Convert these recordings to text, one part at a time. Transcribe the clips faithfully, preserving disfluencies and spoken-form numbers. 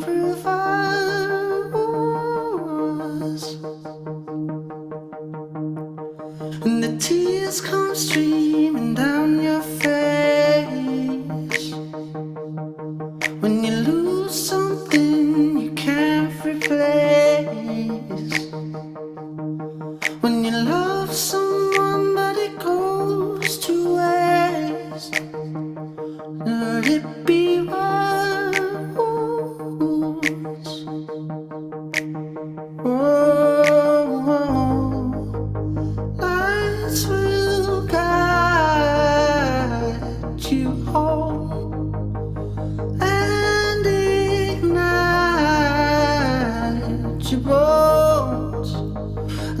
reverse, and the tears come streaming down your face. When you lose something you can't replace, when you love someone but it goes to waste, let it be worse. Oh, lights will guide you home and ignite your bones,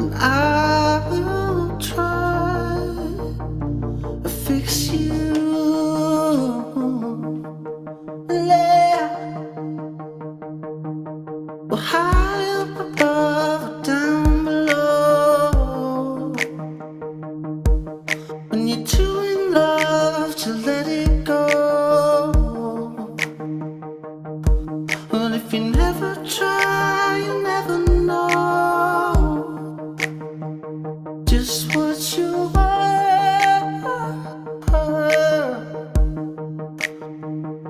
and I will try to fix you. We're high up above or down below. When you're too in love to let it go, well, if you never try, you'll never know just what you were.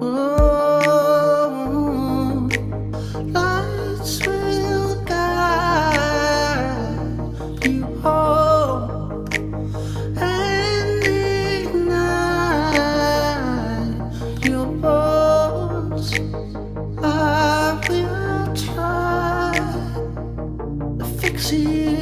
Oh, I will try to fix you.